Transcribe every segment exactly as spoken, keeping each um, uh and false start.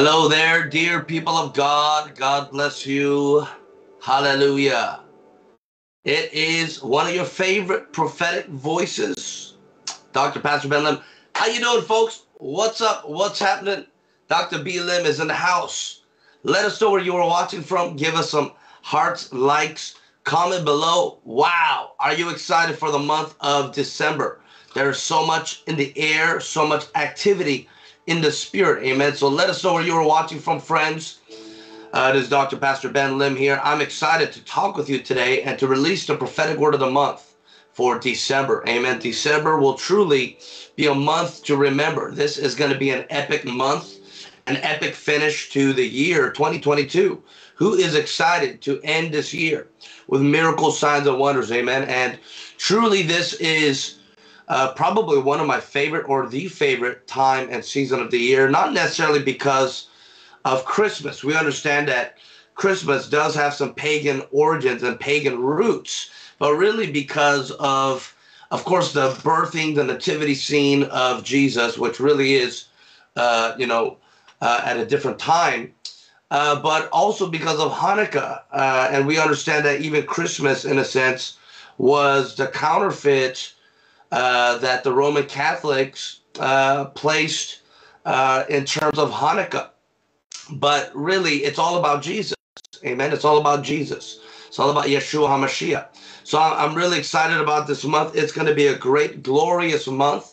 Hello there, dear people of God. God bless you. Hallelujah. It is one of your favorite prophetic voices, Doctor Pastor Ben Lim. How you doing, folks? What's up? What's happening? Doctor B. Lim is in the house. Let us know where you are watching from. Give us some hearts, likes, comment below. Wow. Are you excited for the month of December? There is so much in the air, so much activity in the spirit. Amen. So let us know where you are watching from, friends. Uh, it is Doctor Pastor Ben Lim here. I'm excited to talk with you today and to release the prophetic word of the month for December. Amen. December will truly be a month to remember. This is going to be an epic month, an epic finish to the year twenty twenty-two. Who is excited to end this year with miracles, signs, and wonders? Amen. And truly, this is Uh, probably one of my favorite or the favorite time and season of the year, not necessarily because of Christmas. We understand that Christmas does have some pagan origins and pagan roots, but really because of, of course, the birthing, the nativity scene of Jesus, which really is, uh, you know, uh, at a different time, uh, but also because of Hanukkah. Uh, and we understand that even Christmas, in a sense, was the counterfeit Uh, that the Roman Catholics uh, placed uh, in terms of Hanukkah. But really, it's all about Jesus. Amen. It's all about Jesus. It's all about Yeshua HaMashiach. So I'm really excited about this month. It's going to be a great, glorious month,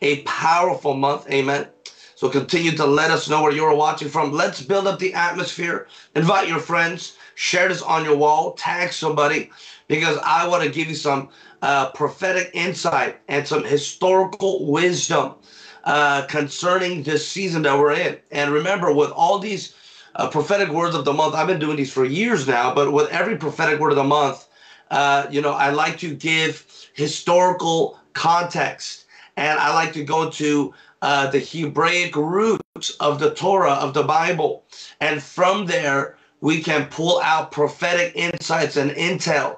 a powerful month. Amen. So continue to let us know where you're watching from. Let's build up the atmosphere. Invite your friends. Share this on your wall. Tag somebody, because I want to give you some Uh, prophetic insight and some historical wisdom uh, concerning this season that we're in. And remember, with all these uh, prophetic words of the month, I've been doing these for years now, but with every prophetic word of the month, uh, you know, I like to give historical context, and I like to go to uh, the Hebraic roots of the Torah, of the Bible. And from there, we can pull out prophetic insights and intel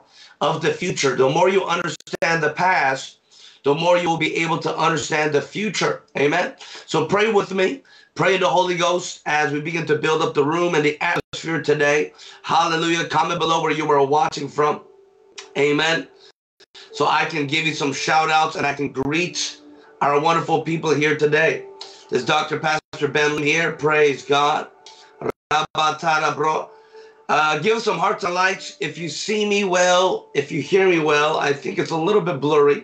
of the future. The more you understand the past, the more you will be able to understand the future. Amen. So pray with me. Pray in the Holy Ghost as we begin to build up the room and the atmosphere today. Hallelujah. Comment below where you were watching from. Amen. So I can give you some shout outs and I can greet our wonderful people here today. This is Doctor Pastor Ben Lim here. Praise God. Uh, give some hearts and likes if you see me well, if you hear me well. I think it's a little bit blurry,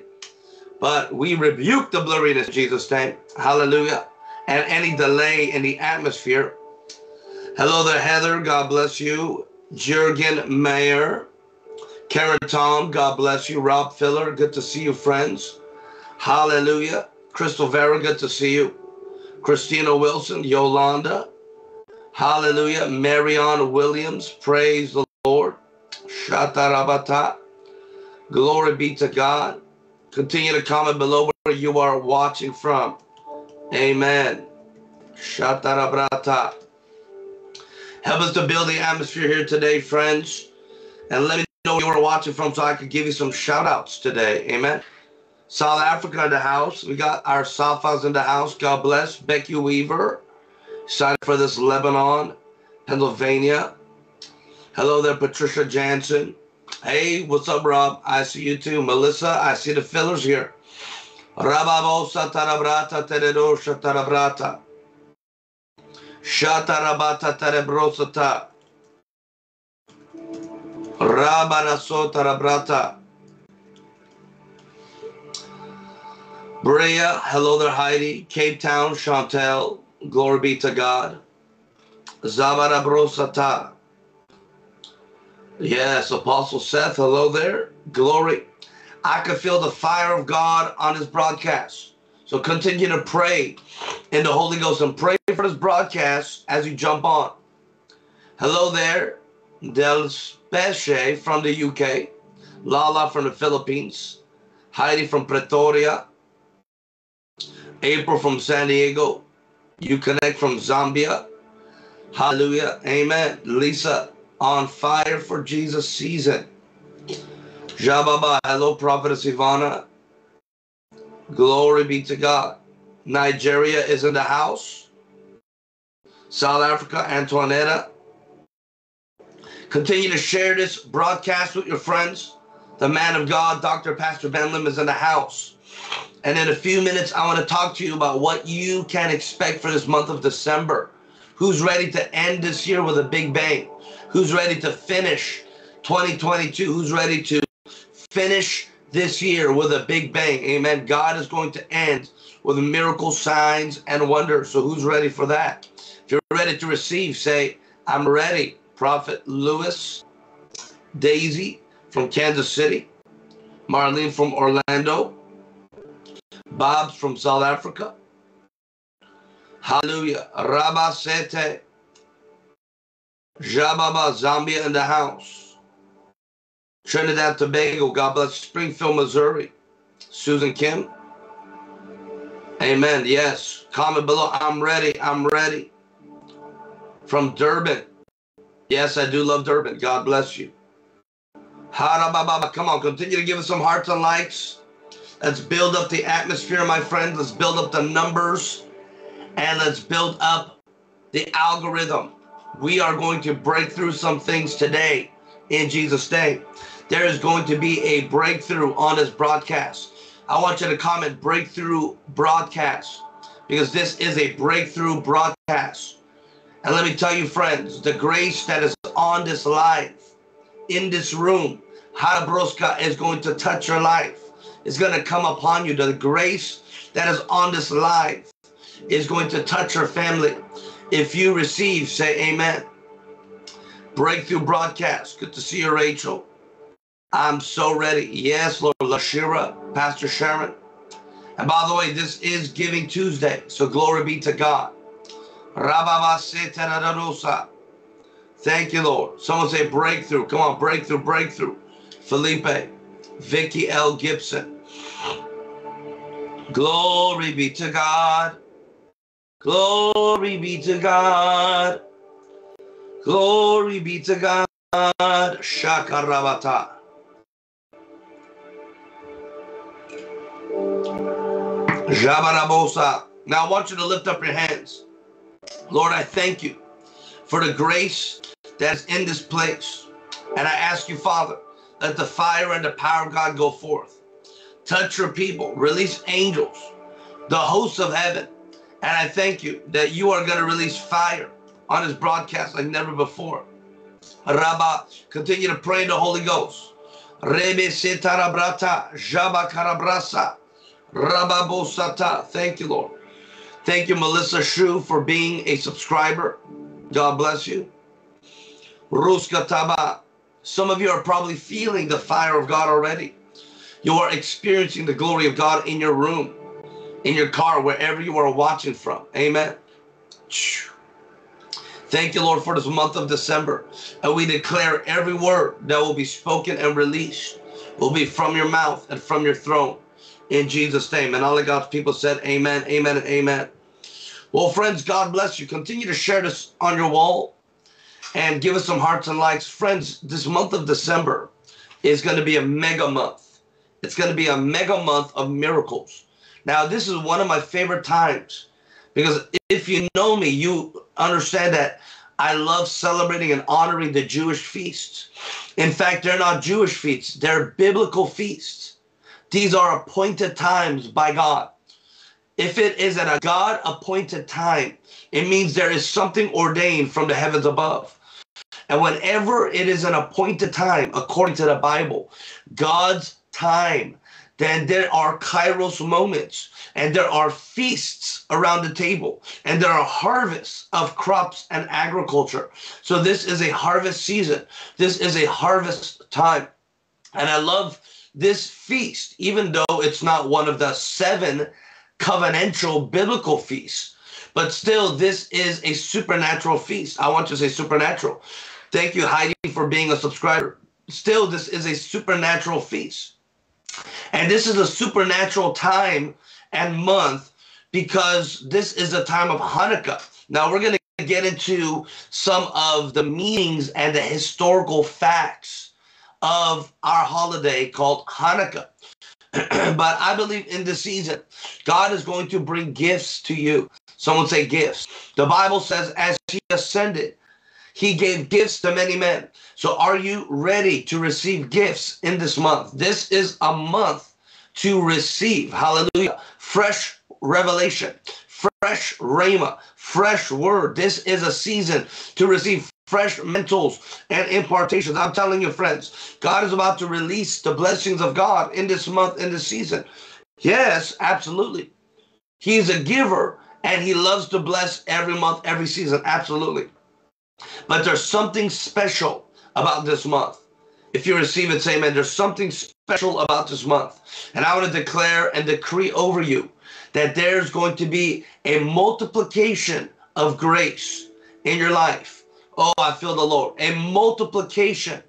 but we rebuke the blurriness in Jesus' name. Hallelujah. And any delay in the atmosphere. Hello there, Heather. God bless you. Jurgen Mayer. Karen Tom. God bless you. Rob Filler. Good to see you, friends. Hallelujah. Crystal Vera. Good to see you. Christina Wilson. Yolanda. Hallelujah. Marion Williams, praise the Lord. Shatarabata. Glory be to God. Continue to comment below where you are watching from. Amen. Shatarabrata. Help us to build the atmosphere here today, friends. And let me know where you are watching from so I can give you some shout outs today. Amen. South Africa in the house. We got our Safas in the house. God bless. Becky Weaver. Excited for this. Lebanon, Pennsylvania. Hello there, Patricia Jansen. Hey, what's up, Rob? I see you too. Melissa, I see the fillers here. Rababosa tarabrata teredo shatarabrata. Shatarabata terebrosata. Rabaraso tarabrata. Brea, hello there, Heidi. Cape Town, Chantel. Glory be to God. Zabarabrosata. Yes, Apostle Seth, hello there. Glory. I can feel the fire of God on his broadcast. So continue to pray in the Holy Ghost and pray for his broadcast as you jump on. Hello there. Del Specie from the U K. Lala from the Philippines. Heidi from Pretoria. April from San Diego. You connect from Zambia. Hallelujah. Amen. Lisa, on fire for Jesus season. Jababa, hello, Prophetess Ivana. Glory be to God. Nigeria is in the house. South Africa, Antoinetta. Continue to share this broadcast with your friends. The man of God, Doctor Pastor Ben Lim, is in the house. And in a few minutes, I want to talk to you about what you can expect for this month of December. Who's ready to end this year with a big bang? Who's ready to finish twenty twenty-two? Who's ready to finish this year with a big bang? Amen. God is going to end with miracles, signs, and wonders. So who's ready for that? If you're ready to receive, say, I'm ready. Prophet Lewis, Daisy from Kansas City, Marlene from Orlando, Bob from South Africa. Hallelujah. Rabba Sete, Jababa, Zambia in the house. Trinidad, Tobago, God bless. Springfield, Missouri, Susan Kim. Amen. Yes. Comment below. I'm ready. I'm ready. From Durban. Yes, I do love Durban. God bless you. Ha-ra-ba-ba-ba. Come on, continue to give us some hearts and likes. Let's build up the atmosphere, my friend. Let's build up the numbers. And let's build up the algorithm. We are going to break through some things today in Jesus' name. There is going to be a breakthrough on this broadcast. I want you to comment breakthrough broadcast, because this is a breakthrough broadcast. And let me tell you, friends, the grace that is on this live, in this room, Harabroska, is going to touch your life. It's going to come upon you. The grace that is on this live is going to touch your family. If you receive, say amen. Breakthrough broadcast. Good to see you, Rachel. I'm so ready. Yes, Lord. Lashira, Pastor Sharon. And by the way, this is Giving Tuesday, so glory be to God. Thank you, Lord. Someone say breakthrough. Come on, breakthrough, breakthrough. Felipe, Vicky L. Gibson. Glory be to God. Glory be to God. Glory be to God. Shakarabata. Jabarabosa. Now I want you to lift up your hands. Lord, I thank you for the grace that's in this place. And I ask you, Father, let the fire and the power of God go forth. Touch your people. Release angels, the hosts of heaven. And I thank you that you are going to release fire on this broadcast like never before. Rabba, continue to pray in the Holy Ghost. Rebe setarabrata, jaba karabrasa, rabba bosata. Thank you, Lord. Thank you, Melissa Shu, for being a subscriber. God bless you. Ruskataba. Some of you are probably feeling the fire of God already. You are experiencing the glory of God in your room, in your car, wherever you are watching from. Amen. Thank you, Lord, for this month of December. And we declare every word that will be spoken and released will be from your mouth and from your throne. In Jesus' name. And all of God's people said, amen, amen, and amen. Well, friends, God bless you. Continue to share this on your wall and give us some hearts and likes. Friends, this month of December is going to be a mega month. It's going to be a mega month of miracles. Now, this is one of my favorite times, because if you know me, you understand that I love celebrating and honoring the Jewish feasts. In fact, they're not Jewish feasts. They're biblical feasts. These are appointed times by God. If it is at a God-appointed time, it means there is something ordained from the heavens above. And whenever it is an appointed time, according to the Bible, God's time, then there are kairos moments, and there are feasts around the table, and there are harvests of crops and agriculture. So this is a harvest season. This is a harvest time. And I love this feast, even though it's not one of the seven covenantal biblical feasts, but still this is a supernatural feast. I want you to say supernatural. Thank you, Heidi, for being a subscriber. Still, this is a supernatural feast. And this is a supernatural time and month, because this is a time of Hanukkah. Now we're going to get into some of the meanings and the historical facts of our holiday called Hanukkah. But I believe in this season, God is going to bring gifts to you. Someone say gifts. The Bible says, as he ascended, he gave gifts to many men. So are you ready to receive gifts in this month? This is a month to receive, hallelujah, fresh revelation, fresh rhema, fresh word. This is a season to receive fresh mantles and impartations. I'm telling you, friends, God is about to release the blessings of God in this month, in this season. Yes, absolutely. He's a giver and he loves to bless every month, every season. Absolutely. But there's something special about this month. If you receive it, say amen. There's something special about this month. And I want to declare and decree over you that there's going to be a multiplication of grace in your life. Oh, I feel the Lord. A multiplication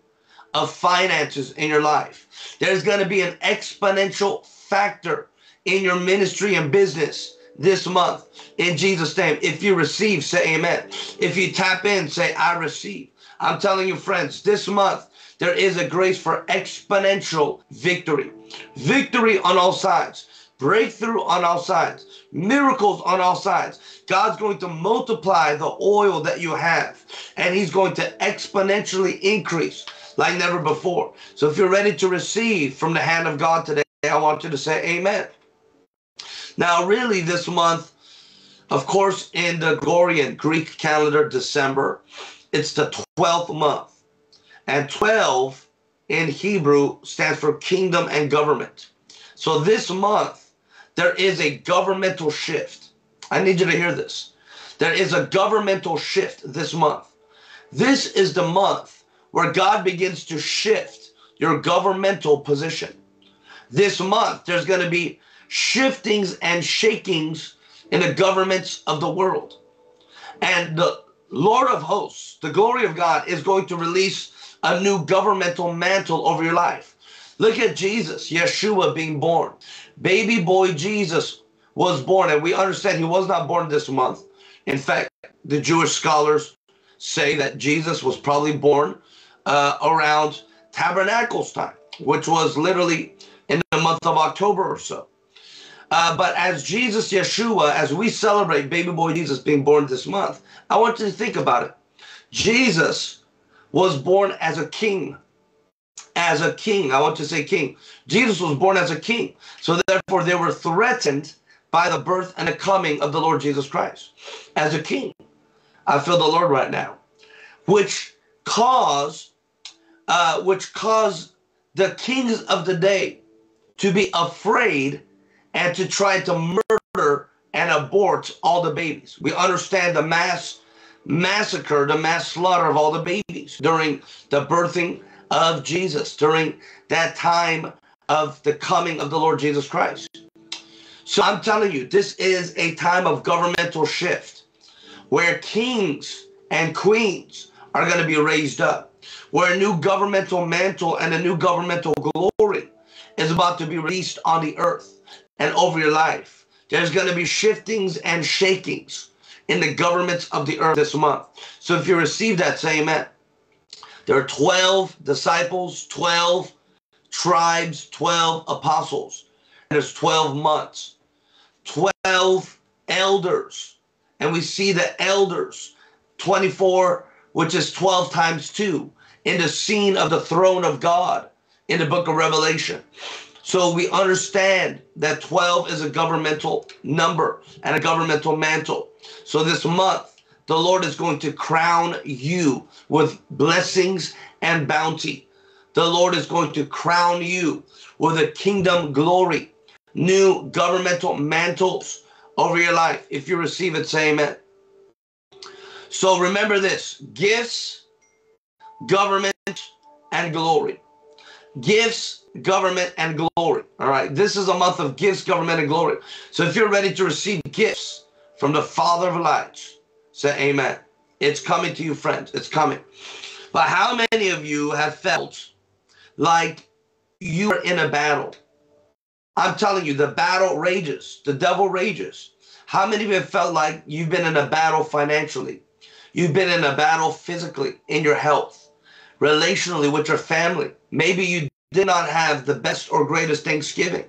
of finances in your life. There's going to be an exponential factor in your ministry and business this month. In Jesus' name, if you receive, say amen. If you tap in, say, I receive. I'm telling you, friends, this month, there is a grace for exponential victory. Victory on all sides. Breakthrough on all sides. Miracles on all sides. God's going to multiply the oil that you have. And he's going to exponentially increase like never before. So if you're ready to receive from the hand of God today, I want you to say amen. Now, really, this month, of course, in the Gregorian Greek calendar, December, it's the twelfth month. And twelve in Hebrew stands for kingdom and government. So this month, there is a governmental shift. I need you to hear this. There is a governmental shift this month. This is the month where God begins to shift your governmental position. This month, there's going to be shiftings and shakings in the governments of the world. And the Lord of hosts, the glory of God, is going to release a new governmental mantle over your life. Look at Jesus, Yeshua, being born. Baby boy Jesus was born, and we understand he was not born this month. In fact, the Jewish scholars say that Jesus was probably born uh, around Tabernacles time, which was literally in the month of October or so. Uh, but as Jesus, Yeshua, as we celebrate baby boy Jesus being born this month, I want you to think about it. Jesus was born as a king, as a king. I want to say king. Jesus was born as a king. So therefore, they were threatened by the birth and the coming of the Lord Jesus Christ as a king. I feel the Lord right now, which caused, uh, which caused the kings of the day to be afraid and to try to murder and abort all the babies. We understand the mass massacre, the mass slaughter of all the babies during the birthing of Jesus, during that time of the coming of the Lord Jesus Christ. So I'm telling you, this is a time of governmental shift where kings and queens are going to be raised up, where a new governmental mantle and a new governmental glory is about to be released on the earth and over your life. There's going to be shiftings and shakings in the governments of the earth this month. So if you receive that, say amen. There are twelve disciples, twelve tribes, twelve apostles. And there's twelve months, twelve elders. And we see the elders, twenty-four, which is twelve times two, in the scene of the throne of God in the book of Revelation. So we understand that twelve is a governmental number and a governmental mantle. So this month, the Lord is going to crown you with blessings and bounty. The Lord is going to crown you with a kingdom glory, new governmental mantles over your life. If you receive it, say amen. So remember this, gifts, government, and glory. Gifts, government, and glory. All right. This is a month of gifts, government, and glory. So if you're ready to receive gifts from the Father of lights, say amen. It's coming to you, friends. It's coming. But how many of you have felt like you are in a battle? I'm telling you, the battle rages. The devil rages. How many of you have felt like you've been in a battle financially? You've been in a battle physically, in your health, relationally, with your family. Maybe you did not have the best or greatest Thanksgiving.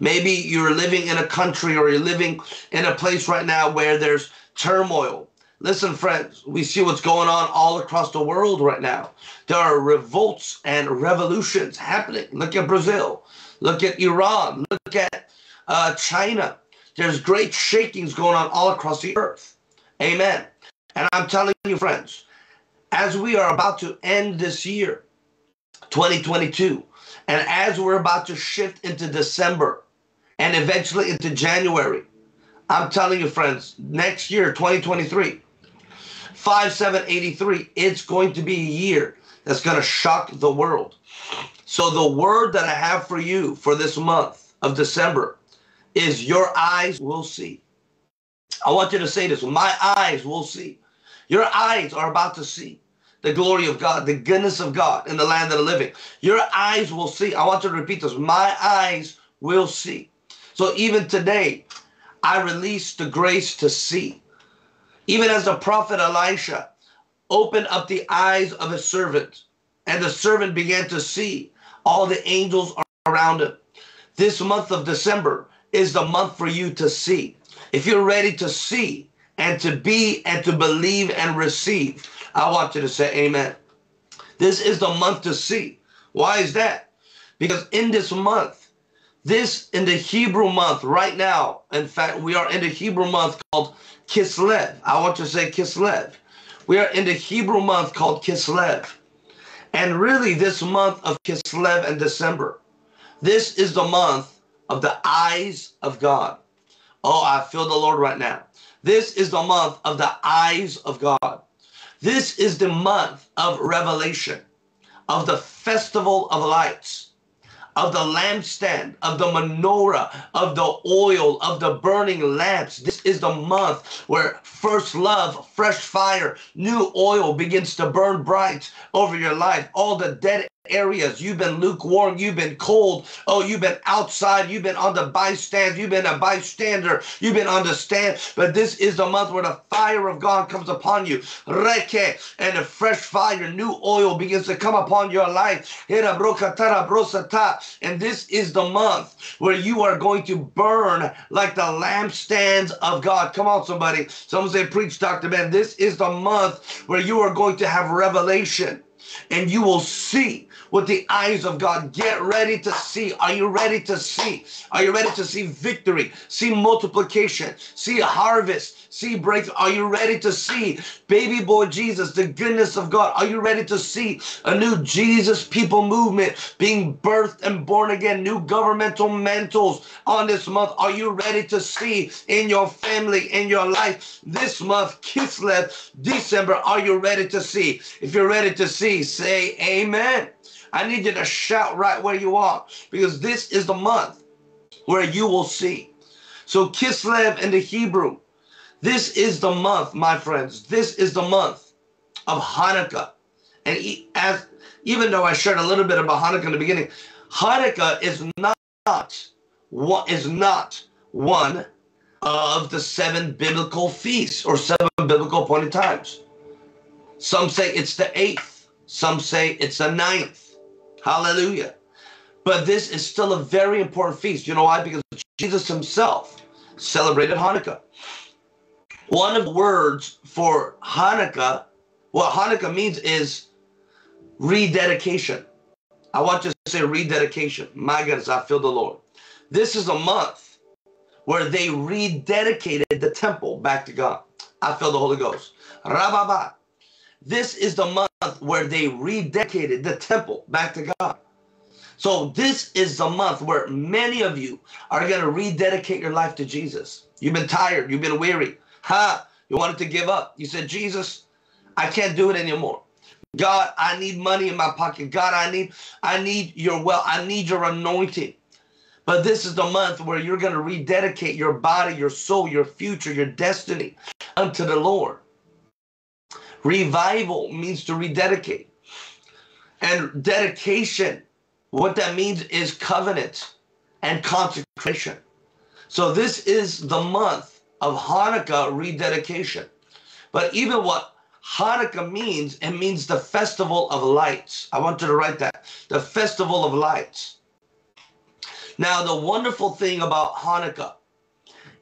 Maybe you're living in a country or you're living in a place right now where there's turmoil, Listen, friends, we see what's going on all across the world right now. There are revolts and revolutions happening. Look at Brazil. Look at Iran. Look at uh, China. There's great shakings going on all across the earth. Amen. And I'm telling you, friends, as we are about to end this year, twenty twenty-two, and as we're about to shift into December and eventually into January, I'm telling you, friends, next year, twenty twenty-three, five seven eighty-three, it's going to be a year that's going to shock the world. So the word that I have for you for this month of December is your eyes will see. I want you to say this. My eyes will see. Your eyes are about to see the glory of God, the goodness of God in the land of the living. Your eyes will see. I want you to repeat this. My eyes will see. So even today, I release the grace to see. Even as the prophet Elisha opened up the eyes of his servant, and the servant began to see, all the angels are around him. This month of December is the month for you to see. If you're ready to see and to be and to believe and receive, I want you to say amen. This is the month to see. Why is that? Because in this month, this in the Hebrew month right now, in fact, we are in the Hebrew month called Kislev. I want you to say Kislev. We are in the Hebrew month called Kislev. And really this month of Kislev and December, this is the month of the eyes of God. Oh, I feel the Lord right now. This is the month of the eyes of God. This is the month of revelation, of the festival of lights, of the lampstand, of the menorah, of the oil, of the burning lamps. This is the month where first love, fresh fire, new oil begins to burn bright over your life. All the dead areas, you've been lukewarm, you've been cold, oh, you've been outside, you've been on the bystand, you've been a bystander, you've been on the stand, but this is the month where the fire of God comes upon you, Reke, and a fresh fire, new oil begins to come upon your life, and this is the month where you are going to burn like the lampstands of God. Come on, somebody, someone say, preach, Doctor Ben. This is the month where you are going to have revelation, and you will see with the eyes of God. Get ready to see. Are you ready to see? Are you ready to see victory? See multiplication. See harvest. See breakthrough. Are you ready to see baby boy Jesus, the goodness of God? Are you ready to see a new Jesus people movement being birthed and born again? New governmental mantles on this month. Are you ready to see in your family, in your life? This month, Kislev, December, are you ready to see? If you're ready to see, say amen. I need you to shout right where you are, because this is the month where you will see. So Kislev in the Hebrew, this is the month, my friends. This is the month of Hanukkah. And as, even though I shared a little bit about Hanukkah in the beginning, Hanukkah is not, is not one of the seven biblical feasts or seven biblical appointed times. Some say it's the eighth. Some say it's the ninth. Hallelujah. But this is still a very important feast. You know why? Because Jesus himself celebrated Hanukkah. One of the words for Hanukkah, what Hanukkah means is rededication. I want you to say rededication. My goodness, I feel the Lord. This is a month where they rededicated the temple back to God. I feel the Holy Ghost. Rababah. This is the month where they rededicated the temple back to God. So this is the month where many of you are going to rededicate your life to Jesus. You've been tired. You've been weary. Ha! You wanted to give up. You said, Jesus, I can't do it anymore. God, I need money in my pocket. God, I need, I need your wealth. I need your anointing. But this is the month where you're going to rededicate your body, your soul, your future, your destiny unto the Lord. Revival means to rededicate. And dedication, what that means is covenant and consecration. So this is the month of Hanukkah rededication. But even what Hanukkah means, it means the festival of lights. I want you to write that. The festival of lights. Now, the wonderful thing about Hanukkah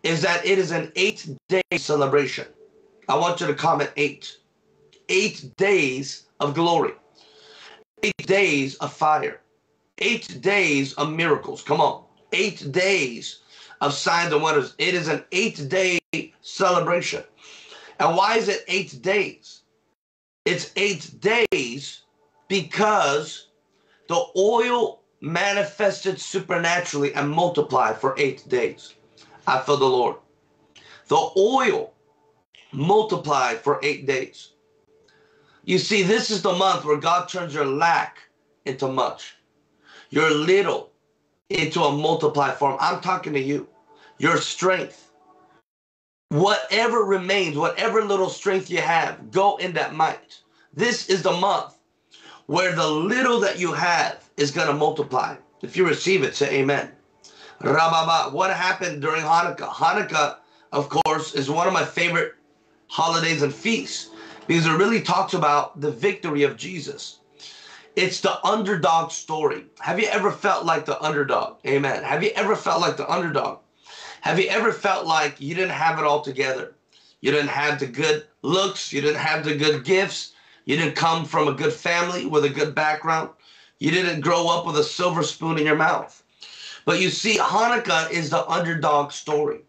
is that it is an eight-day celebration. I want you to comment eight. Eight days of glory. Eight days of fire. Eight days of miracles. Come on. Eight days of signs and wonders. It is an eight-day celebration. And why is it eight days? It's eight days because the oil manifested supernaturally and multiplied for eight days. I feel the Lord. The oil multiplied for eight days. You see, this is the month where God turns your lack into much. Your little into a multiplied form. I'm talking to you. Your strength. Whatever remains, whatever little strength you have, go in that might. This is the month where the little that you have is going to multiply. If you receive it, say amen. Rababa, what happened during Hanukkah? Hanukkah, of course, is one of my favorite holidays and feasts because it really talks about the victory of Jesus. It's the underdog story. Have you ever felt like the underdog? Amen. Have you ever felt like the underdog? Have you ever felt like you didn't have it all together? You didn't have the good looks. You didn't have the good gifts. You didn't come from a good family with a good background. You didn't grow up with a silver spoon in your mouth. But you see, Hanukkah is the underdog story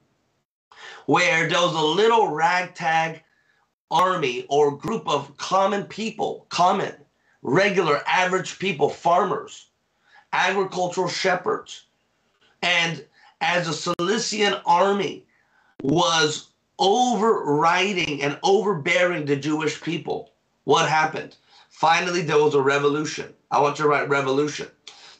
where there was a little ragtag army or group of common people, common, regular, average people, farmers, agricultural shepherds. And as the Seleucid army was overriding and overbearing the Jewish people, what happened? Finally, there was a revolution. I want you to write revolution.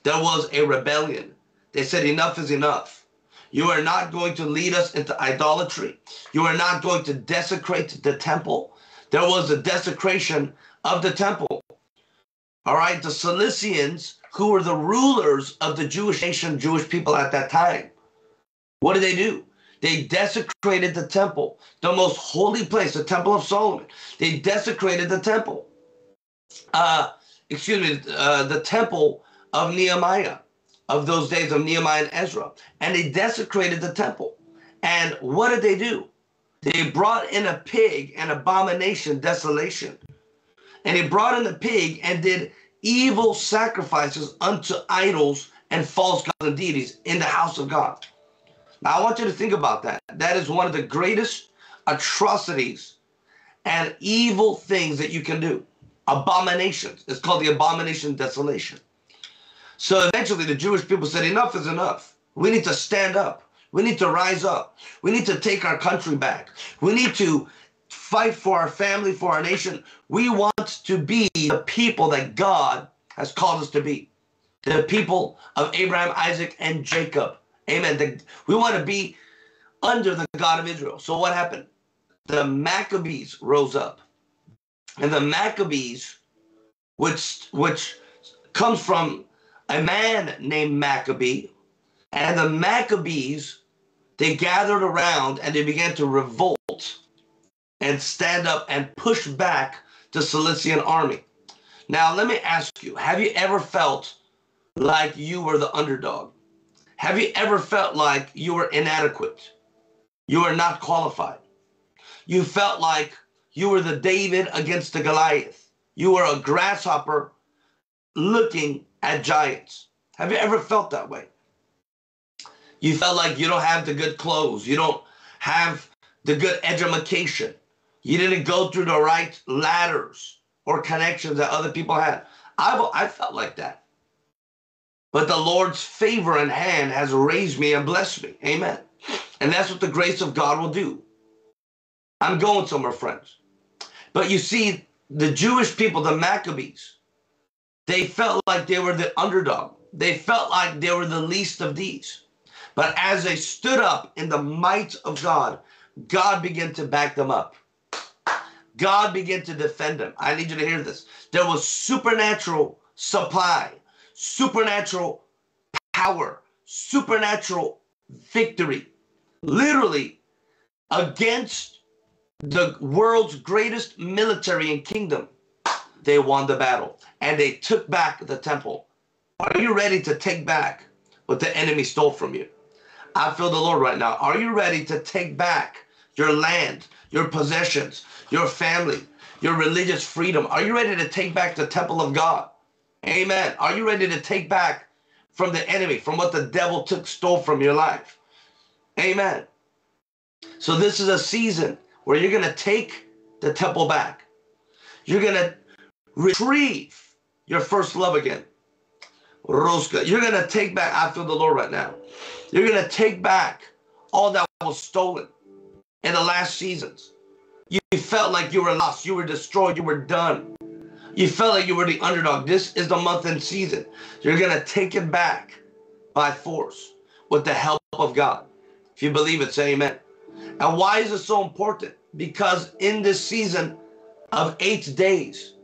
There was a rebellion. They said enough is enough. You are not going to lead us into idolatry. You are not going to desecrate the temple. There was a desecration of the temple. All right, the Seleucids, who were the rulers of the Jewish nation, Jewish people at that time, what did they do? They desecrated the temple, the most holy place, the Temple of Solomon. They desecrated the temple. Uh, excuse me, uh, the temple of Nehemiah, of those days of Nehemiah and Ezra. And they desecrated the temple. And what did they do? They brought in a pig and abomination, desolation. And they brought in a pig and did evil sacrifices unto idols and false gods and deities in the house of God. Now, I want you to think about that. That is one of the greatest atrocities and evil things that you can do. Abominations. It's called the abomination desolation. So eventually the Jewish people said, enough is enough. We need to stand up. We need to rise up. We need to take our country back. We need to fight for our family, for our nation. We want to be the people that God has called us to be. The people of Abraham, Isaac, and Jacob. Amen. We want to be under the God of Israel. So what happened? The Maccabees rose up. And the Maccabees, which, which comes from a man named Maccabee, and the Maccabees, they gathered around and they began to revolt and stand up and push back the Seleucid army. Now, let me ask you, have you ever felt like you were the underdog? Have you ever felt like you were inadequate? You were not qualified. You felt like you were the David against the Goliath. You were a grasshopper looking at giants. Have you ever felt that way? You felt like you don't have the good clothes. You don't have the good education. You didn't go through the right ladders or connections that other people had. I've, I felt like that. But the Lord's favor and hand has raised me and blessed me. Amen. And that's what the grace of God will do. I'm going somewhere, friends. But you see, the Jewish people, the Maccabees, they felt like they were the underdog. They felt like they were the least of these. But as they stood up in the might of God, God began to back them up. God began to defend them. I need you to hear this. There was supernatural supply, supernatural power, supernatural victory, literally against the world's greatest military and kingdom. They won the battle and they took back the temple. Are you ready to take back what the enemy stole from you? I feel the Lord right now. Are you ready to take back your land, your possessions, your family, your religious freedom. Are you ready to take back the temple of God? Amen. Are you ready to take back from the enemy, from what the devil took, stole from your life? Amen. So this is a season where you're going to take the temple back. You're going to retrieve your first love again. Roska, you're going to take back, I feel the Lord right now. You're going to take back all that was stolen in the last seasons. You felt like you were lost, you were destroyed, you were done. You felt like you were the underdog. This is the month and season. You're going to take it back by force with the help of God. If you believe it, say amen. And why is it so important? Because in this season of eight days,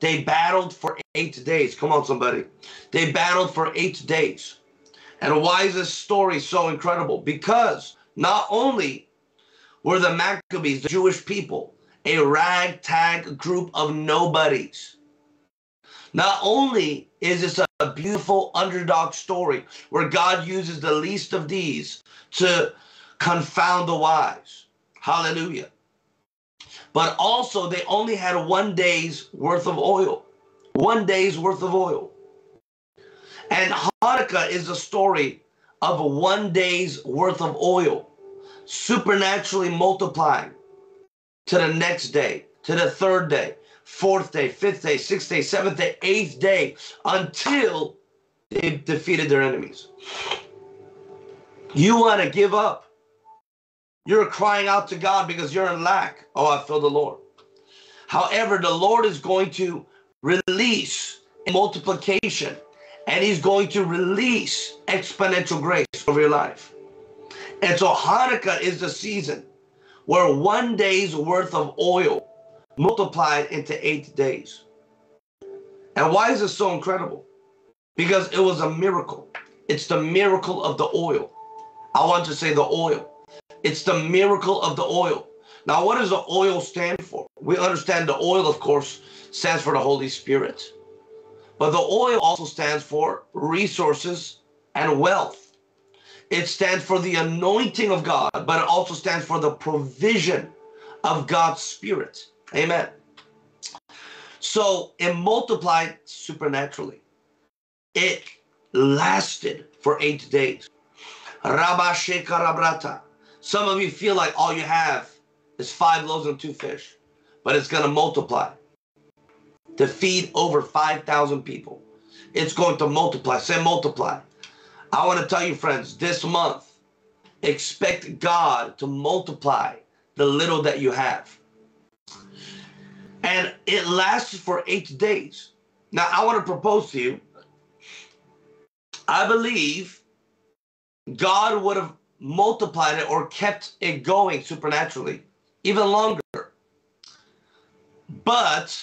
they battled for eight days. Come on, somebody. They battled for eight days. And why is this story so incredible? Because not only were the Maccabees, the Jewish people, a ragtag group of nobodies. Not only is this a beautiful underdog story where God uses the least of these to confound the wise. Hallelujah. But also they only had one day's worth of oil. One day's worth of oil. And Hanukkah is a story of one day's worth of oil supernaturally multiplying to the next day, to the third day, fourth day, fifth day, sixth day, seventh day, eighth day, until they defeated their enemies. You want to give up. You're crying out to God because you're in lack. Oh, I feel the Lord. However, the Lord is going to release multiplication, and he's going to release exponential grace over your life. And so Hanukkah is the season where one day's worth of oil multiplied into eight days. And why is this so incredible? Because it was a miracle. It's the miracle of the oil. I want to say the oil. It's the miracle of the oil. Now, what does the oil stand for? We understand the oil, of course, stands for the Holy Spirit. But the oil also stands for resources and wealth. It stands for the anointing of God, but it also stands for the provision of God's Spirit. Amen. So it multiplied supernaturally. It lasted for eight days. Rabba Shekarabrata. Some of you feel like all you have is five loaves and two fish, but it's going to multiply to feed over five thousand people. It's going to multiply. Say multiply. I want to tell you, friends, this month, expect God to multiply the little that you have. And it lasted for eight days. Now, I want to propose to you, I believe God would have multiplied it or kept it going supernaturally, even longer. But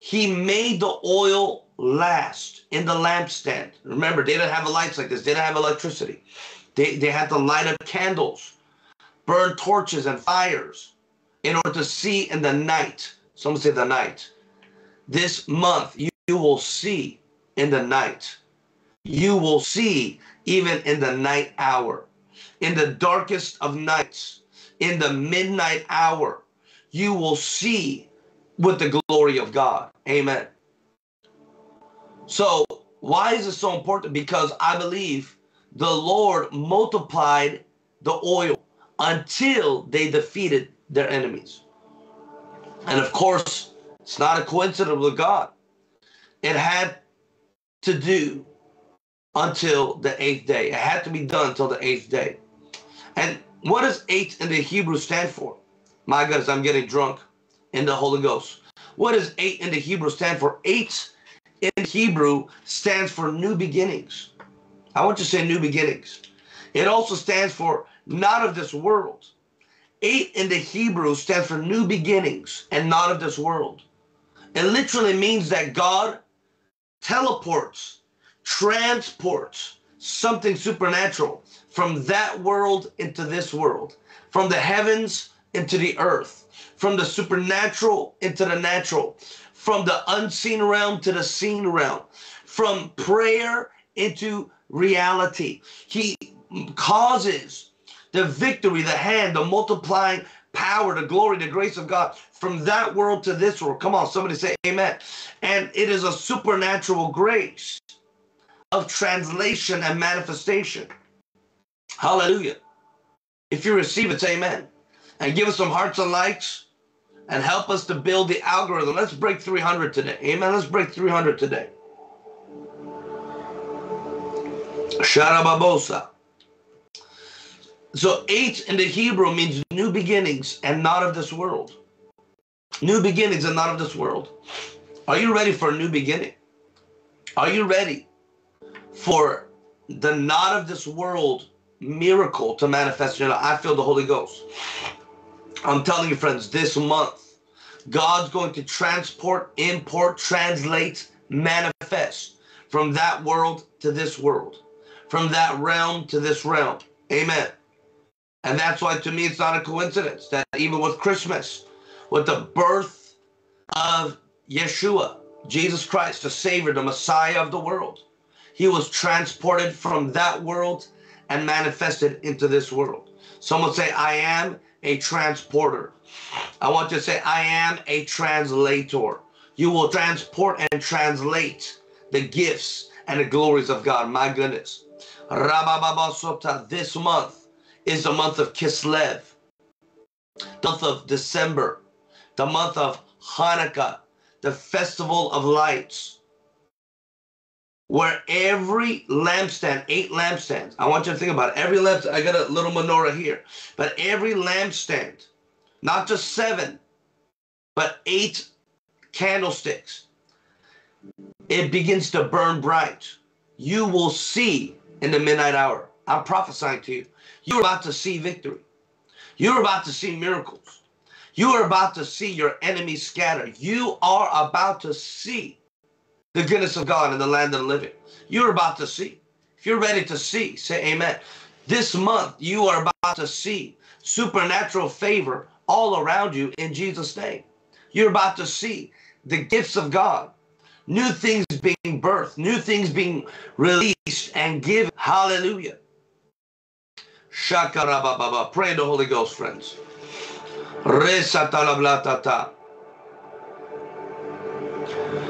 he made the oil last in the lampstand. Remember, they didn't have lights like this. They didn't have electricity. They, they had to light up candles, burn torches and fires in order to see in the night. Someone say the night. This month, you, you will see in the night. You will see even in the night hour, in the darkest of nights, in the midnight hour, you will see with the glory of God. Amen. So why is this so important? Because I believe the Lord multiplied the oil until they defeated their enemies. And of course, it's not a coincidence with God. It had to do until the eighth day. It had to be done until the eighth day. And what does eight in the Hebrew stand for? My goodness, I'm getting drunk in the Holy Ghost. What does eight in the Hebrew stand for? Eight in Hebrew stands for new beginnings. I want you to say new beginnings. It also stands for not of this world. Eight in the Hebrew stands for new beginnings and not of this world. It literally means that God teleports, transports something supernatural from that world into this world, from the heavens into the earth, from the supernatural into the natural, from the unseen realm to the seen realm, from prayer into reality. He causes the victory, the hand, the multiplying power, the glory, the grace of God from that world to this world. Come on, somebody say amen. And it is a supernatural grace of translation and manifestation. Hallelujah. If you receive it, say amen. And give us some hearts and likes and help us to build the algorithm. Let's break three hundred today. Amen. Let's break three hundred today. Sharababosa. So eight in the Hebrew means new beginnings and not of this world. New beginnings and not of this world. Are you ready for a new beginning? Are you ready for the not of this world miracle to manifest? You know, I feel the Holy Ghost. I'm telling you, friends, this month, God's going to transport, import, translate, manifest from that world to this world, from that realm to this realm. Amen. And that's why, to me, it's not a coincidence that even with Christmas, with the birth of Yeshua, Jesus Christ, the Savior, the Messiah of the world, he was transported from that world and manifested into this world. Someone say, I am a transporter. I want you to say, I am a translator. You will transport and translate the gifts and the glories of God. My goodness. This month is the month of Kislev, the month of December, the month of Hanukkah, the Festival of Lights, where every lampstand, eight lampstands, I want you to think about it, every lampstand, I got a little menorah here, but every lampstand, not just seven, but eight candlesticks, it begins to burn bright. You will see in the midnight hour. I'm prophesying to you. You're about to see victory. You're about to see miracles. You are about to see your enemies scatter. You are about to see the goodness of God in the land of the living. You're about to see. If you're ready to see, say amen. This month, you are about to see supernatural favor all around you in Jesus' name. You're about to see the gifts of God, new things being birthed, new things being released and given. Hallelujah. Shakarababa. Pray the Holy Ghost, friends.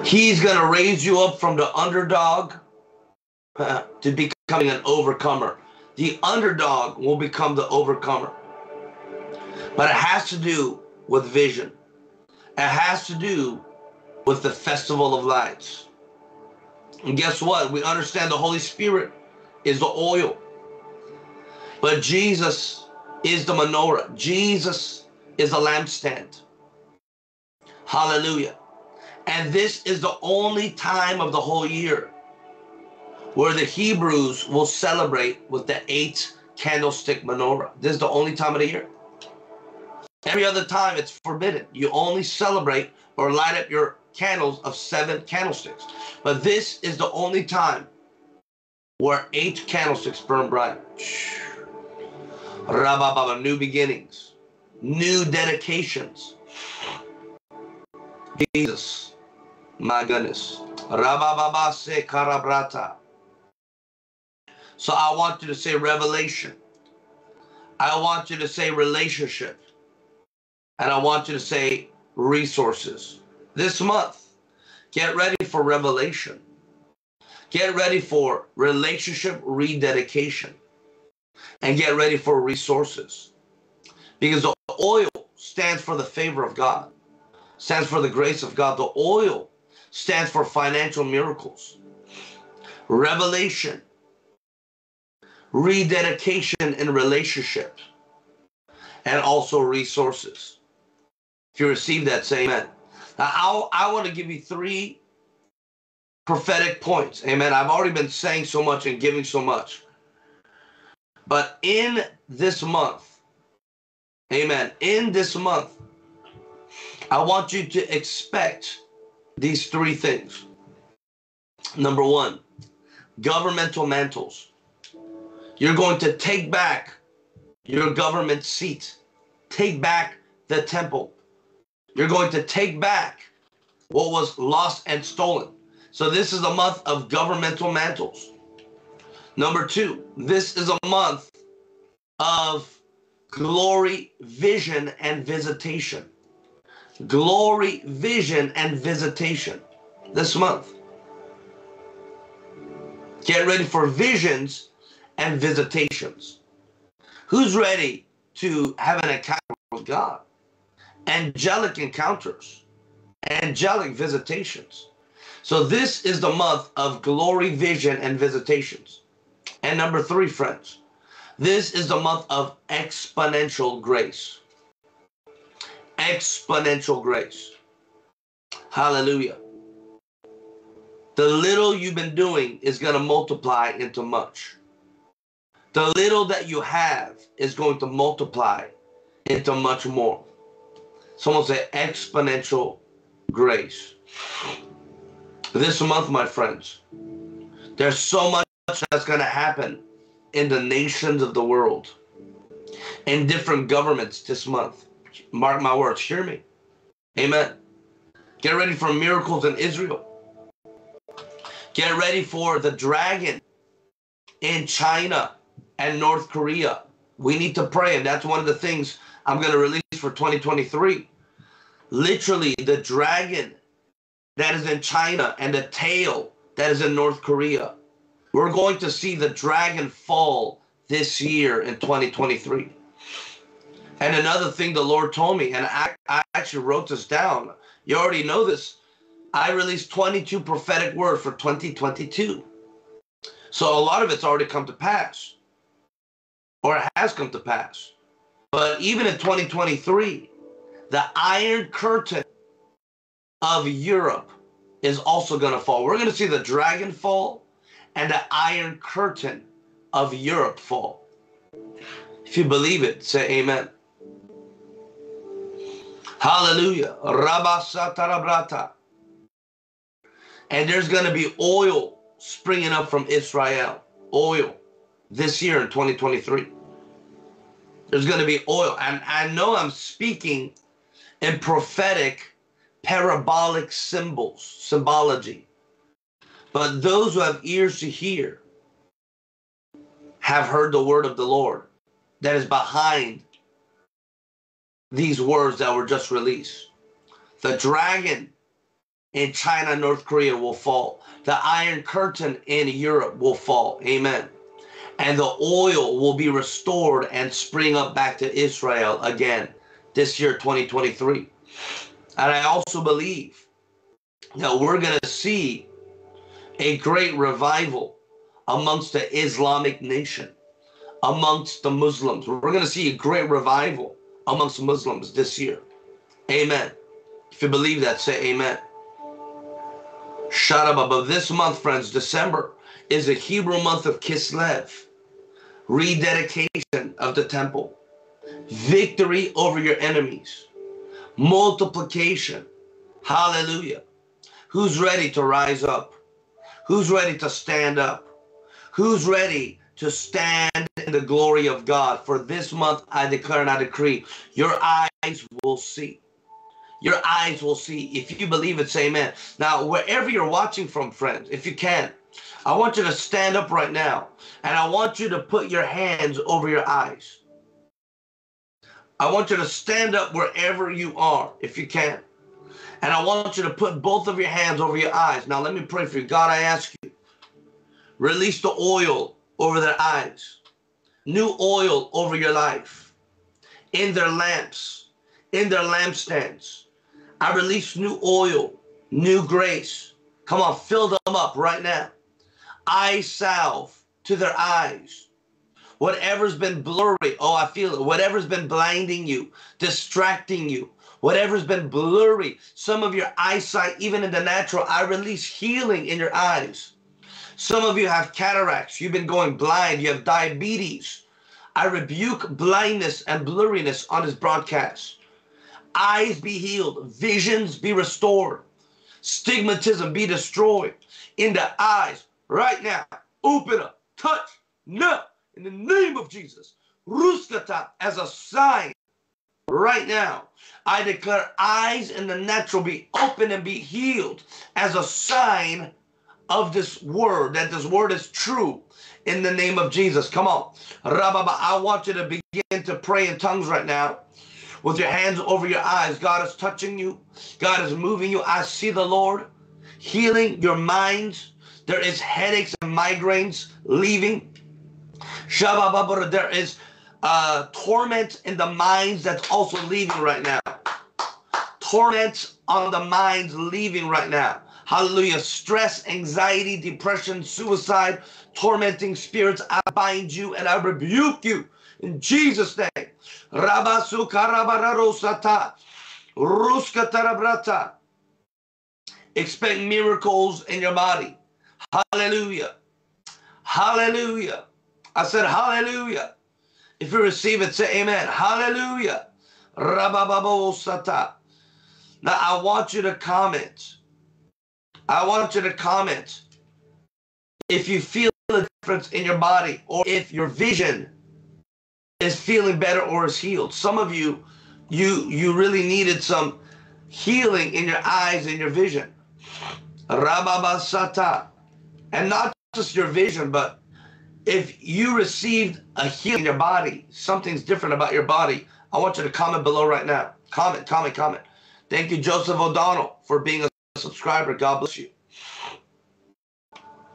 He's going to raise you up from the underdog to becoming an overcomer. The underdog will become the overcomer. But it has to do with vision. It has to do with the Festival of Lights. And guess what? We understand the Holy Spirit is the oil. But Jesus is the menorah. Jesus is the lampstand. Hallelujah. And this is the only time of the whole year where the Hebrews will celebrate with the eight candlestick menorah. This is the only time of the year. Every other time it's forbidden. You only celebrate or light up your candles of seven candlesticks. But this is the only time where eight candlesticks burn bright. Rabababa, new beginnings, new dedications. Jesus, my goodness. Rabababa se karabrata. So I want you to say revelation. I want you to say relationship. And I want you to say resources. This month, get ready for revelation. Get ready for relationship rededication. And get ready for resources. Because the oil stands for the favor of God, stands for the grace of God. The oil stands for financial miracles, revelation, rededication in relationship, and also resources. If you receive that, say amen. Now, I'll, I want to give you three prophetic points. Amen. I've already been saying so much and giving so much. But in this month, amen, in this month, I want you to expect these three things. Number one, governmental mantles. You're going to take back your government seat. Take back the temple. You're going to take back what was lost and stolen. So this is a month of governmental mantles. Number two, this is a month of glory, vision, and visitation. Glory, vision, and visitation this month. Get ready for visions and visitations. Who's ready to have an encounter with God? Angelic encounters, angelic visitations. So this is the month of glory, vision, and visitations. And number three, friends, this is the month of exponential grace. Exponential grace. Hallelujah. The little you've been doing is going to multiply into much. The little that you have is going to multiply into much more. Someone say exponential grace. This month, my friends, there's so much that's going to happen in the nations of the world, in different governments this month. Mark my words. Hear me. Amen. Get ready for miracles in Israel. Get ready for the dragon in China and North Korea. We need to pray, and that's one of the things I'm going to release for twenty twenty-three. Literally, the dragon that is in China and the tail that is in North Korea. We're going to see the dragon fall this year in twenty twenty-three. And another thing the Lord told me, and I, I actually wrote this down. You already know this. I released twenty-two prophetic words for twenty twenty-two. So a lot of it's already come to pass, or it has come to pass. But even in twenty twenty-three, the Iron Curtain of Europe is also going to fall. We're going to see the dragon fall and the Iron Curtain of Europe fall. If you believe it, say amen. Hallelujah. Rabasatarabrata. And there's going to be oil springing up from Israel. Oil this year in twenty twenty-three. There's going to be oil. And I know I'm speaking in prophetic, parabolic symbols, symbology. But those who have ears to hear have heard the word of the Lord that is behind these words that were just released. The dragon in China, North Korea will fall. The Iron Curtain in Europe will fall. Amen. And the oil will be restored and spring up back to Israel again this year, twenty twenty-three. And I also believe that we're going to see a great revival amongst the Islamic nation, amongst the Muslims. We're going to see a great revival amongst Muslims this year. Amen. If you believe that, say amen. Shut up above. This month, friends, December is a Hebrew month of Kislev, rededication of the temple, victory over your enemies, multiplication. Hallelujah. Who's ready to rise up? Who's ready to stand up? Who's ready to stand in the glory of God? For this month, I declare and I decree, your eyes will see. Your eyes will see. If you believe it, say amen. Now, wherever you're watching from, friends, if you can, I want you to stand up right now. And I want you to put your hands over your eyes. I want you to stand up wherever you are, if you can. And I want you to put both of your hands over your eyes. Now, let me pray for you. God, I ask you, release the oil over their eyes. New oil over your life. In their lamps. In their lampstands. I release new oil, new grace. Come on, fill them up right now. Eye salve to their eyes. Whatever's been blurry, oh, I feel it. Whatever's been blinding you, distracting you, whatever's been blurry, some of your eyesight, even in the natural, I release healing in your eyes. Some of you have cataracts. You've been going blind. You have diabetes. I rebuke blindness and blurriness on this broadcast. Eyes be healed. Visions be restored. Stigmatism be destroyed in the eyes right now. Open up, touch now in the name of Jesus. Ruskata, as a sign right now. I declare eyes in the natural be open and be healed as a sign of this word, that this word is true in the name of Jesus. Come on. Rababa, I want you to begin to pray in tongues right now with your hands over your eyes. God is touching you. God is moving you. I see the Lord healing your minds. There is headaches and migraines leaving. Shabababara, there is uh, torment in the minds that's also leaving right now. Torments on the minds leaving right now. Hallelujah. Stress, anxiety, depression, suicide, tormenting spirits, I bind you and I rebuke you in Jesus' name. Rabasu karabararosata, ruskatarabrata. Expect miracles in your body. Hallelujah. Hallelujah. I said hallelujah. If you receive it, say amen. Hallelujah. Rabababosata. Now I want you to comment. I want you to comment if you feel the difference in your body or if your vision is feeling better or is healed. Some of you, you, you really needed some healing in your eyes and your vision. Rababasata. And not just your vision, but if you received a healing in your body, something's different about your body, I want you to comment below right now. Comment, comment, comment. Thank you, Joseph O'Donnell, for being a subscriber. God bless you.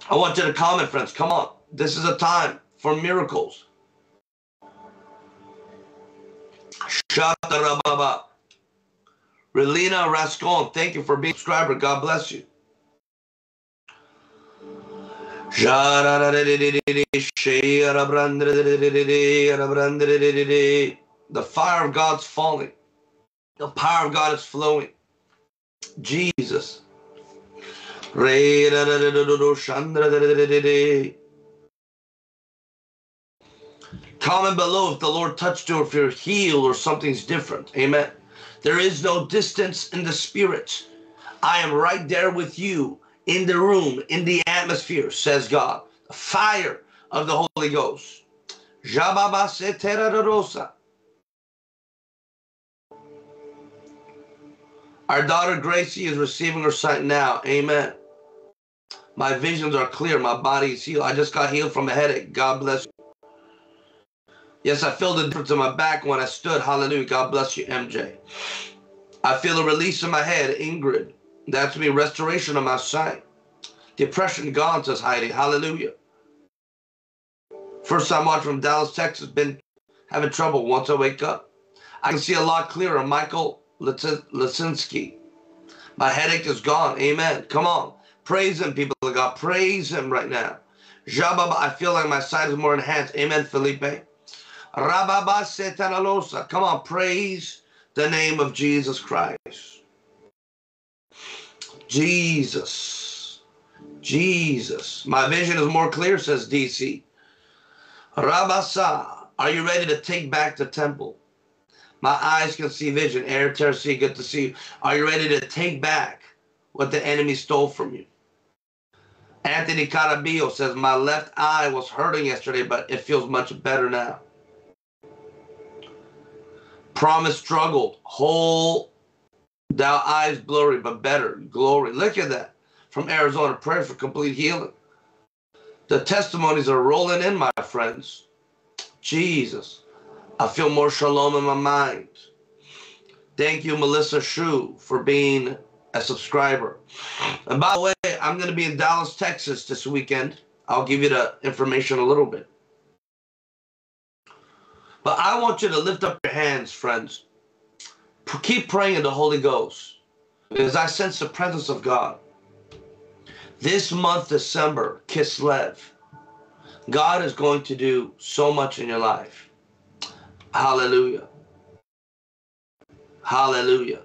I want you to comment, friends. Come on. This is a time for miracles. Shatarababa. Relina Rascon, thank you for being a subscriber. God bless you. The fire of God's falling. The power of God is flowing. Jesus. Comment below if the Lord touched you, if you're healed or something's different. Amen. There is no distance in the spirit. I am right there with you in the room, in the atmosphere, says God. The fire of the Holy Ghost. Our daughter Gracie is receiving her sight now. Amen. My visions are clear. My body is healed. I just got healed from a headache. God bless you. Yes, I feel the difference in my back when I stood. Hallelujah. God bless you, M J. I feel a release in my head. Ingrid. That's me. Restoration of my sight. Depression gone, says Heidi. Hallelujah. First time watching from Dallas, Texas. Been having trouble once I wake up. I can see a lot clearer. Michael Lisinski. My headache is gone. Amen. Come on. Praise him, people of God. Praise him right now. Jababa, I feel like my sight is more enhanced. Amen, Felipe. Rababa setanalosa. Come on. Praise the name of Jesus Christ. Jesus. Jesus. My vision is more clear, says D C. Rabasa. Are you ready to take back the temple? My eyes can see vision. Air, tear, see, good to see you. Are you ready to take back what the enemy stole from you? Anthony Carabillo says, my left eye was hurting yesterday, but it feels much better now. Promise struggled. Whole, thou eyes blurry, but better. Glory. Look at that. From Arizona, prayer for complete healing. The testimonies are rolling in, my friends. Jesus. I feel more shalom in my mind. Thank you, Melissa Shu, for being a subscriber. And by the way, I'm going to be in Dallas, Texas this weekend. I'll give you the information a little bit. But I want you to lift up your hands, friends. Keep praying in the Holy Ghost, because I sense the presence of God. This month, December, Kislev, God is going to do so much in your life. Hallelujah. Hallelujah.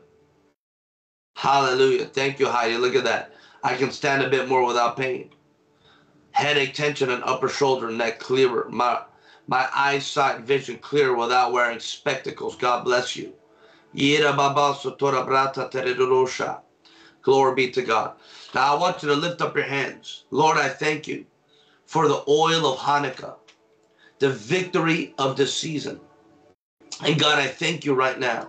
Hallelujah. Thank you, Heidi. Look at that. I can stand a bit more without pain. Headache, tension, and upper shoulder, neck clearer. My, my eyesight, vision clear without wearing spectacles. God bless you. Glory be to God. Now I want you to lift up your hands. Lord, I thank you for the oil of Hanukkah, the victory of this season. And God, I thank you right now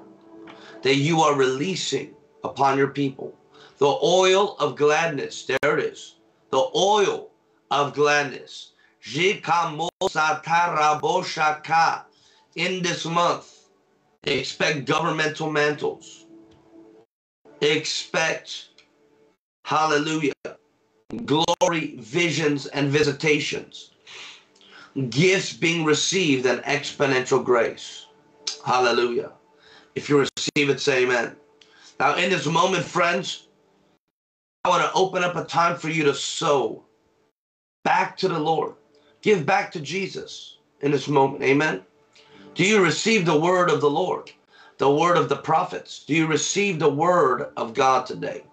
that you are releasing upon your people the oil of gladness. There it is. The oil of gladness. In this month, expect governmental mantles. Expect, hallelujah, glory, visions, and visitations. Gifts being received and exponential grace. Hallelujah. If you receive it, say amen. Now, in this moment, friends, I want to open up a time for you to sow back to the Lord. Give back to Jesus in this moment. Amen. Do you receive the word of the Lord, the word of the prophets? Do you receive the word of God today?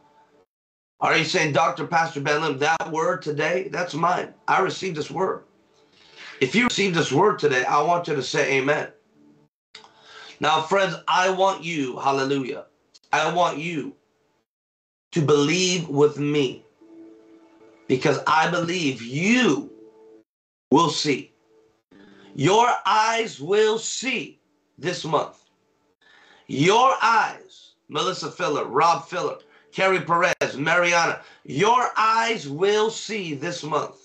Are you saying, Doctor Pastor Ben Lim, that word today, that's mine. I received this word. If you receive this word today, I want you to say amen. Now, friends, I want you, hallelujah, I want you to believe with me, because I believe you will see. Your eyes will see this month. Your eyes, Melissa Filler, Rob Filler, Carrie Perez, Mariana, your eyes will see this month.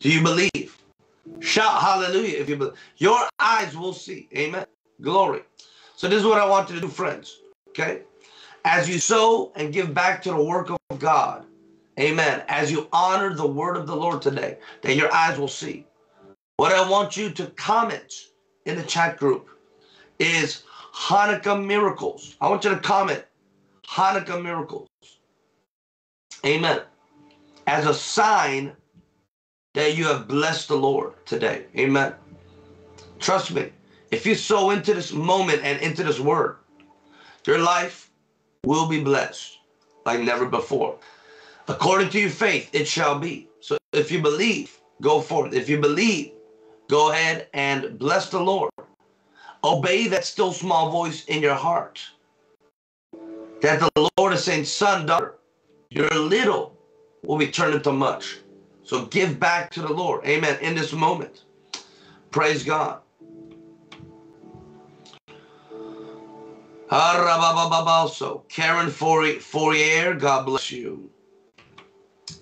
Do you believe? Shout hallelujah if you believe. Your eyes will see. Amen. Glory. So this is what I want you to do, friends. Okay? As you sow and give back to the work of God. Amen. As you honor the word of the Lord today, that your eyes will see. What I want you to comment in the chat group is Hanukkah miracles. I want you to comment Hanukkah miracles. Amen. As a sign that you have blessed the Lord today. Amen. Trust me, if you sow into this moment and into this word, your life will be blessed like never before. According to your faith, it shall be. So if you believe, go forth. If you believe, go ahead and bless the Lord. Obey that still small voice in your heart, that the Lord is saying, son, daughter, your little will be turned into much. So give back to the Lord. Amen. In this moment. Praise God. Karen Fourier, God bless you.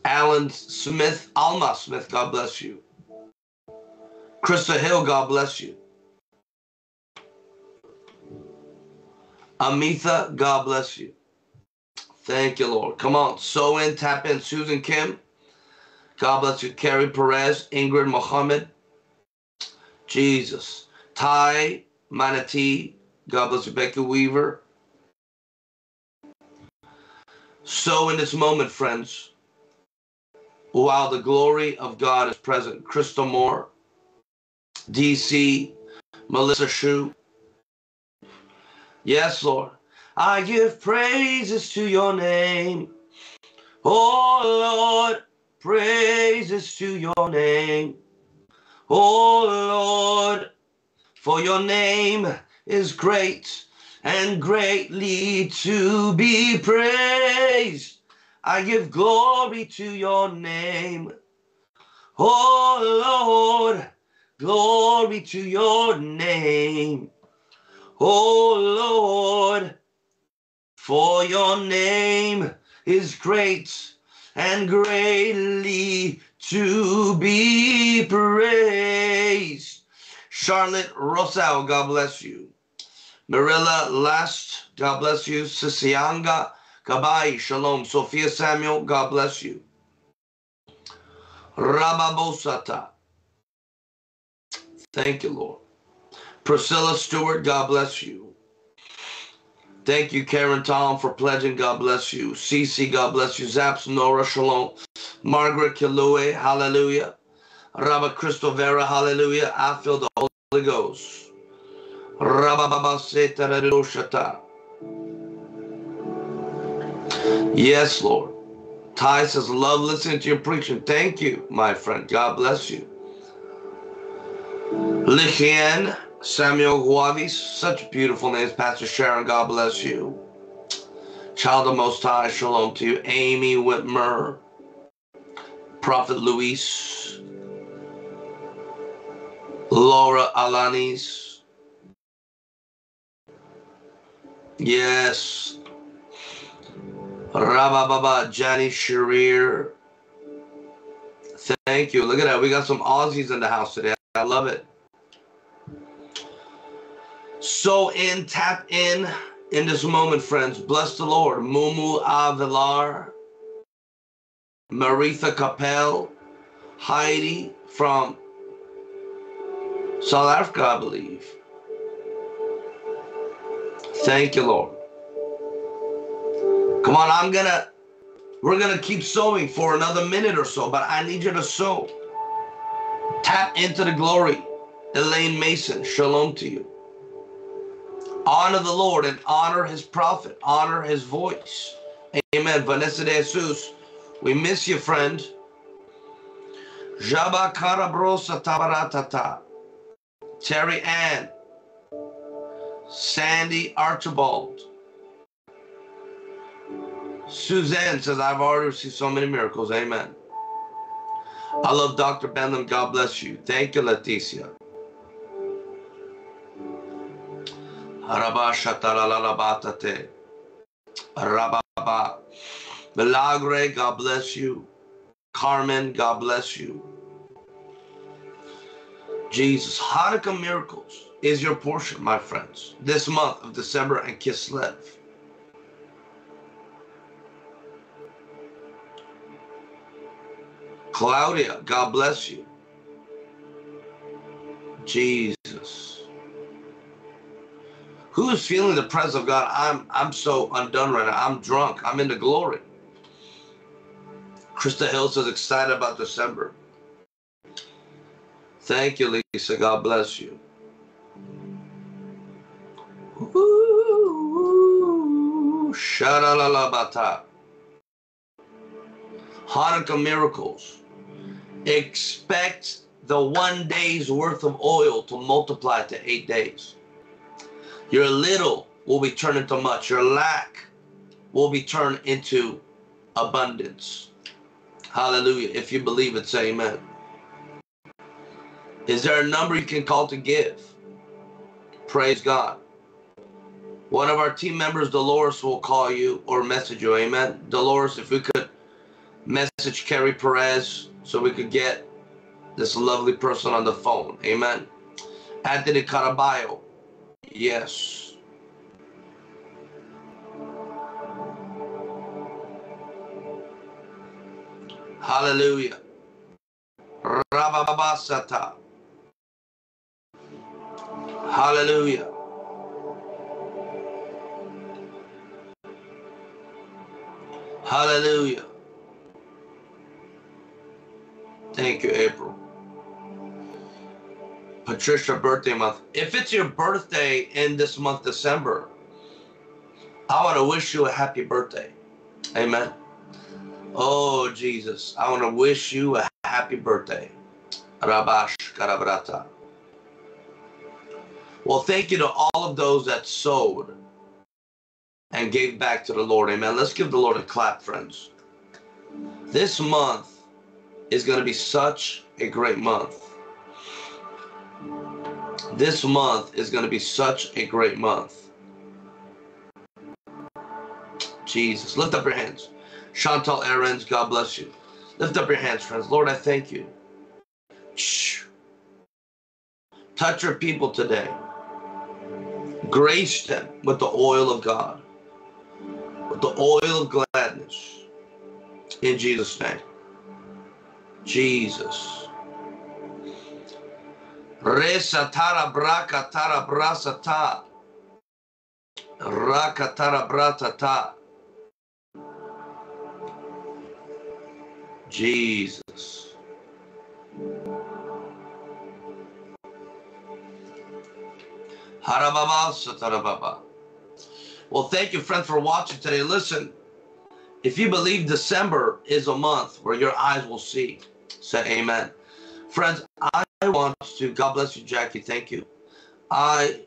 Alan Smith, Alma Smith, God bless you. Krista Hill, God bless you. Amitha, God bless you. Thank you, Lord. Come on. Sow in, tap in. Susan Kim, God bless you. Carrie Perez, Ingrid Muhammad, Jesus. Ty Manatee, God bless you. Becky Weaver. So in this moment, friends, while the glory of God is present, Crystal Moore, D C, Melissa Shue. Yes, Lord. I give praises to your name. Oh, Lord. Praises to your name, oh Lord, for your name is great and greatly to be praised. I give glory to your name, oh Lord, glory to your name, oh Lord, for your name is great and greatly to be praised. Charlotte Rosal, God bless you. Marilla Last, God bless you. Sisianga Kabai, shalom. Sophia Samuel, God bless you. Rababosata. Thank you, Lord. Priscilla Stewart, God bless you. Thank you, Karen Tom, for pledging. God bless you. Cece, God bless you. Zaps, Nora, shalom. Margaret Kilue, hallelujah. Rabba Crystal Vera, hallelujah. I feel the Holy Ghost. Rabba Baba Setaradoshata. Yes, Lord. Ty says, love listening to your preaching. Thank you, my friend. God bless you. Lichian Samuel Guavis, such beautiful names. Pastor Sharon, God bless you. Child of Most High, shalom to you. Amy Whitmer, Prophet Luis, Laura Alanis. Yes. Rabba Baba, Jani Sharir. Thank you. Look at that. We got some Aussies in the house today. I love it. So in, tap in, in this moment, friends. Bless the Lord. Mumu Avelar, Maritha Capel, Heidi from South Africa, I believe. Thank you, Lord. Come on, I'm going to, we're going to keep sowing for another minute or so, but I need you to sow. Tap into the glory. Elaine Mason, shalom to you. Honor the Lord and honor his prophet. Honor his voice. Amen. Vanessa de Jesus, we miss you, friend. Jabba Karabrosa Tabaratata. Terry Ann. Sandy Archibald. Suzanne says, I've already received so many miracles. Amen. I love Doctor Ben Lim. God bless you. Thank you, Leticia. Milagre, God bless you. Carmen, God bless you. Jesus, Hanukkah miracles is your portion, my friends, this month of December and Kislev. Claudia, God bless you. Jesus. Who is feeling the presence of God? I'm, I'm so undone right now. I'm drunk. I'm in the glory. Krista Hills is excited about December. Thank you, Lisa. God bless you. Ooh, shadalalabata. Hanukkah miracles. Expect the one day's worth of oil to multiply to eight days. Your little will be turned into much. Your lack will be turned into abundance. Hallelujah. If you believe it, say amen. Is there a number you can call to give? Praise God. One of our team members, Dolores, will call you or message you. Amen. Dolores, if we could message Carrie Perez so we could get this lovely person on the phone. Amen. Anthony Caraballo. Yes. Hallelujah. Rabababasata. Hallelujah. Hallelujah. Thank you, April. Patricia, birthday month. If it's your birthday in this month, December, I want to wish you a happy birthday. Amen. Oh, Jesus. I want to wish you a happy birthday. Rabash Karabrata. Well, thank you to all of those that sowed and gave back to the Lord. Amen. Let's give the Lord a clap, friends. This month is going to be such a great month. This month is going to be such a great month. Jesus. Lift up your hands. Chantal Ahrens, God bless you. Lift up your hands, friends. Lord, I thank you. Shh. Touch your people today. Grace them with the oil of God, with the oil of gladness. In Jesus' name. Jesus. Resa tara braka tara brasa ta. Raka tara brata ta. Jesus. Harababa satarababa. Well, thank you, friends, for watching today. Listen, if you believe December is a month where your eyes will see, say amen. Friends, I want to, God bless you, Jackie, thank you. I,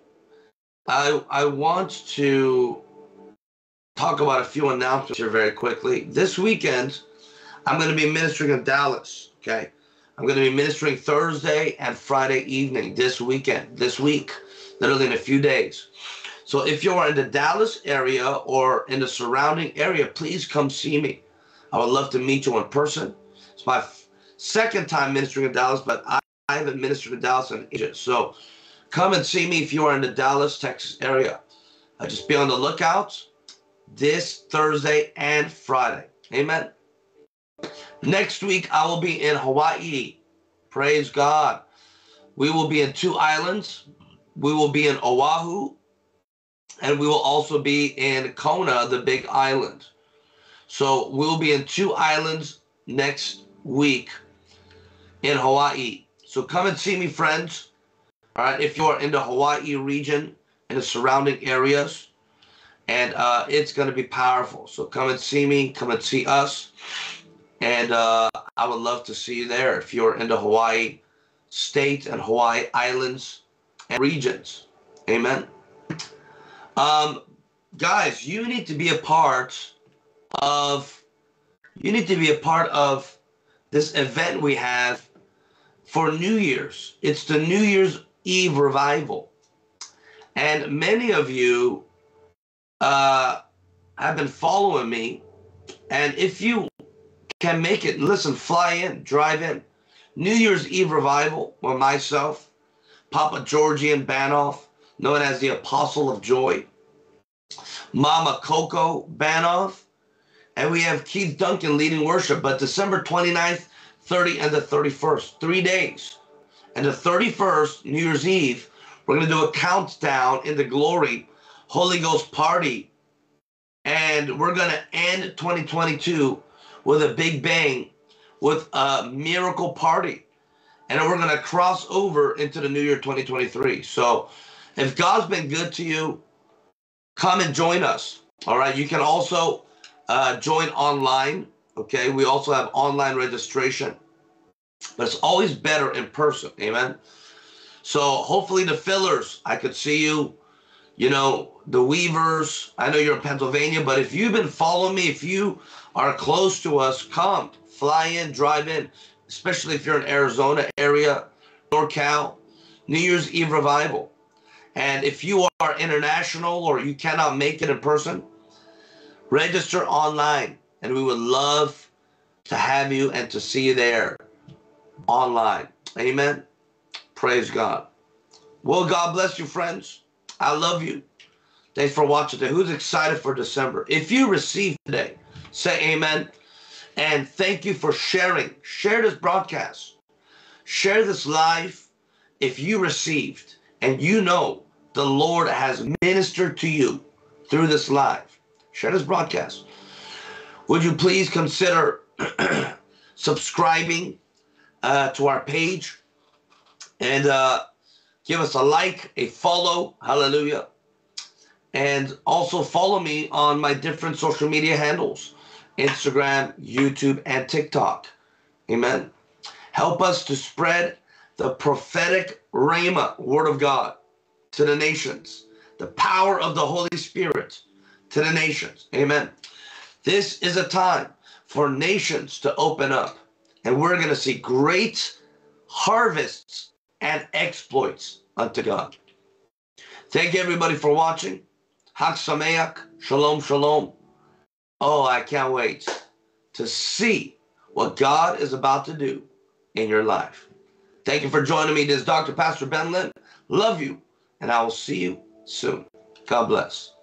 I, I want to talk about a few announcements here very quickly. This weekend, I'm going to be ministering in Dallas, okay? I'm going to be ministering Thursday and Friday evening this weekend, this week, literally in a few days. So if you are in the Dallas area or in the surrounding area, please come see me. I would love to meet you in person. It's my second time ministering in Dallas, but I, I haven't ministered in Dallas in ages. So come and see me if you are in the Dallas, Texas area. Uh, just be on the lookout this Thursday and Friday. Amen. Next week, I will be in Hawaii. Praise God. We will be in two islands. We will be in Oahu, and we will also be in Kona, the big island. So we'll be in two islands next week in Hawaii. So come and see me, friends. All right, if you are in the Hawaii region and the surrounding areas, and uh, it's going to be powerful. So come and see me. Come and see us. And uh, I would love to see you there if you're into Hawaii State and Hawaii Islands and regions. Amen. Um, guys, you need to be a part of, you need to be a part of this event we have for New Year's. It's the New Year's Eve revival. And many of you uh, have been following me. And if you can make it, listen, fly in, drive in. New Year's Eve revival with myself, Papa Georgian Banoff, known as the Apostle of Joy, Mama Coco Banoff, and we have Keith Duncan leading worship. But December twenty-ninth, thirtieth, and the thirty-first, three days. And the thirty-first, New Year's Eve, we're going to do a countdown in the glory, Holy Ghost party. And we're going to end twenty twenty-two with a big bang, with a miracle party. And we're going to cross over into the new year twenty twenty-three. So if God's been good to you, come and join us. All right. You can also uh, join online. Okay. We also have online registration, but it's always better in person. Amen. So hopefully the fillers, I could see you, you know, the weavers. I know you're in Pennsylvania, but if you've been following me, if you are close to us, come, fly in, drive in, especially if you're in Arizona area, NorCal, New Year's Eve revival. And if you are international or you cannot make it in person, register online, and we would love to have you and to see you there online. Amen. Praise God. Well, God bless you, friends. I love you. Thanks for watching today. Who's excited for December? If you receive today, say amen. And thank you for sharing. Share this broadcast. Share this live if you received and you know the Lord has ministered to you through this live. Share this broadcast. Would you please consider subscribing uh, to our page and uh, give us a like, a follow. Hallelujah. And also follow me on my different social media handles, Instagram, YouTube, and TikTok. Amen. Help us to spread the prophetic rhema, word of God, to the nations. The power of the Holy Spirit to the nations. Amen. This is a time for nations to open up, and we're going to see great harvests and exploits unto God. Thank you, everybody, for watching. Chag Sameach. Shalom, shalom. Oh, I can't wait to see what God is about to do in your life. Thank you for joining me. This is Doctor Pastor Ben Lim. Love you, and I will see you soon. God bless.